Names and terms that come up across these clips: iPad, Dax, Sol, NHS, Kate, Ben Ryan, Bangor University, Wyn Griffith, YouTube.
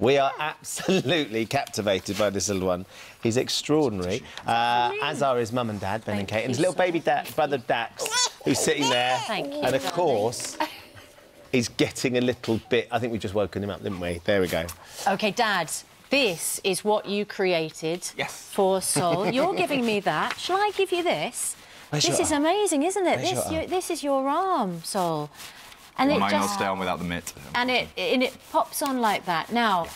We are absolutely captivated by this little one. He's extraordinary, as are his mum and dad, Ben and Kate, and his little baby brother Dax, who's sitting there. And of course, he's getting a little bit... I think we just woken him up, didn't we? There we go. OK, Dad, this is what you created for Sol. You're giving me that. Shall I give you this? This is amazing, isn't it? This is your arm, Sol. And it just stay on without the mitt. And it pops on like that. Now,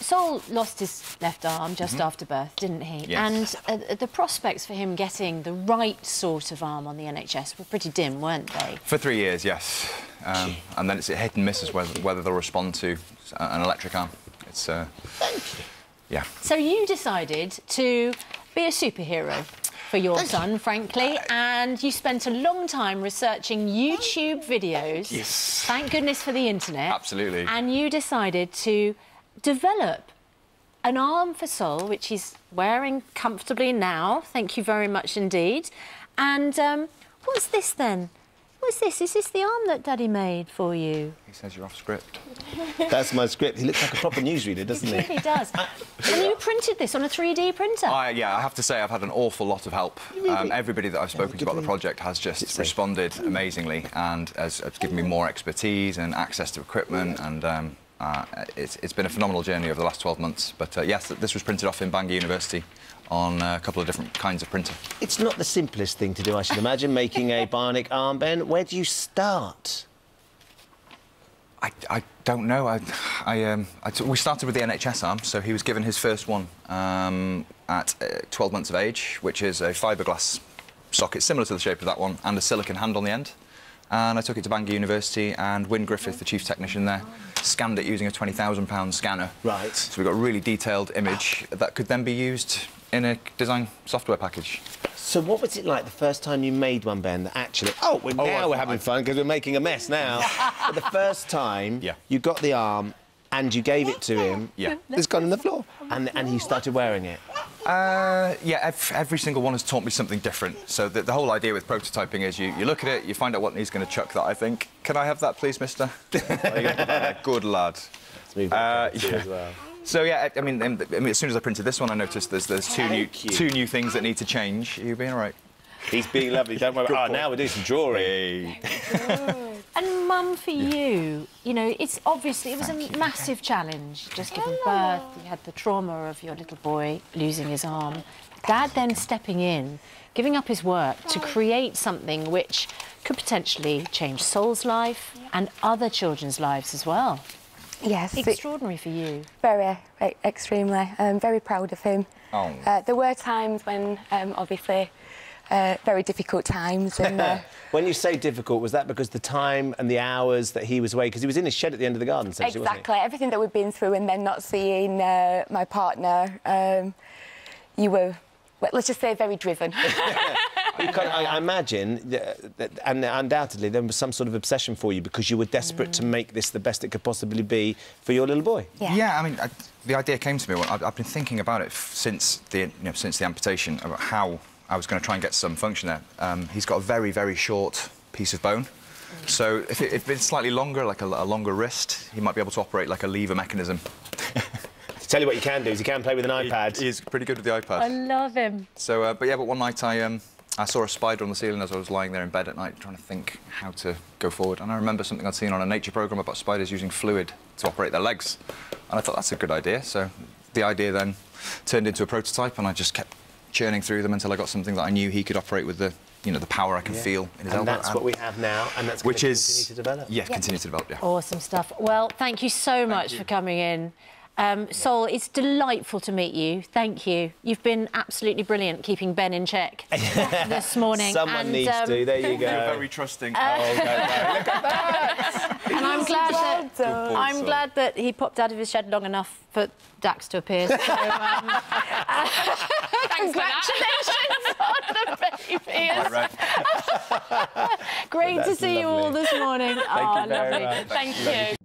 Sol lost his left arm just after birth, didn't he? Yes. And the prospects for him getting the right sort of arm on the NHS were pretty dim, weren't they? For 3 years, yes. And then it's a hit and miss as whether they'll respond to an electric arm. It's yeah. So you decided to be a superhero for your son, frankly, and you spent a long time researching YouTube videos. Yes. Thank goodness for the internet. Absolutely. And you decided to develop an arm for Sol, which he's wearing comfortably now. Thank you very much indeed. And what's this then? What's this? Is this the arm that Daddy made for you? He says you're off script. That's my script. He looks like a proper newsreader, doesn't he? He really does. And you printed this on a 3D printer? Yeah, I have to say I've had an awful lot of help. Really? Everybody that I've spoken to about the project has just responded amazingly and has given me more expertise and access to equipment and... it's been a phenomenal journey over the last 12 months, but yes, this was printed off in Bangor University on a couple of different kinds of printer. It's not the simplest thing to do, I should imagine, making a bionic arm, Ben. Where do you start? I don't know. We started with the NHS arm, so he was given his first one at 12 months of age, which is a fibreglass socket similar to the shape of that one, and a silicon hand on the end. And I took it to Bangor University, and Wyn Griffith, the chief technician there, scanned it using a £20,000 scanner. Right. So we got a really detailed image that could then be used in a design software package. So what was it like the first time you made one, Ben, that actually... now we're having fun, because we're making a mess now. But the first time you got the arm and you gave it to him, it's gone on the floor, and he started wearing it. Yeah, every single one has taught me something different. So the whole idea with prototyping is you look at it, you find out what he's going to chuck that, I think. Can I have that, please, mister? Good lad. So, yeah, I mean, as soon as I printed this one, I noticed there's two new things that need to change. Are you being all right? He's being lovely, don't worry. Now we're doing some drawing. Hey. And Mum, for you, you know, it's obviously, it was a massive challenge. Just giving birth, you had the trauma of your little boy losing his arm. Dad then stepping in, giving up his work to create something which could potentially change Sol's life and other children's lives as well. Yes. Extraordinary for you. Very, extremely. I'm very proud of him. Oh. There were times when, obviously, very difficult times. And, when you say difficult, was that because the time and the hours that he was away? Because he was in his shed at the end of the garden, essentially, wasn't he? Everything that we've been through and then not seeing my partner, you were, well, let's just say, very driven. I imagine, and undoubtedly, there was some sort of obsession for you because you were desperate to make this the best it could possibly be for your little boy. Yeah, I mean, the idea came to me. I've been thinking about it since the amputation, about how I was going to try and get some function there. He's got a very, very short piece of bone. So if it's slightly longer, like a longer wrist, he might be able to operate like a lever mechanism. To tell you what you can do is you can play with an iPad. He's pretty good with the iPad. I love him. So, but one night I saw a spider on the ceiling as I was lying there in bed at night trying to think how to go forward. And I remember something I'd seen on a nature programme about spiders using fluid to operate their legs. And I thought, that's a good idea. So the idea then turned into a prototype, and I just kept churning through them until I got something that I knew he could operate with the, you know, the power I can feel in his elbow. And that's what we have now, and that's which is continue to develop. Yeah, continue to develop. Yeah. Awesome stuff. Well, thank you so much for coming in, Sol. It's delightful to meet you. Thank you. You've been absolutely brilliant keeping Ben in check this morning. Someone needs to. There you go. You're very trusting. Look at that. And I'm glad that glad that he popped out of his shed long enough for Dax to appear. So, congratulations on the baby. Great to see you all this morning. Thank you very much. Thank you.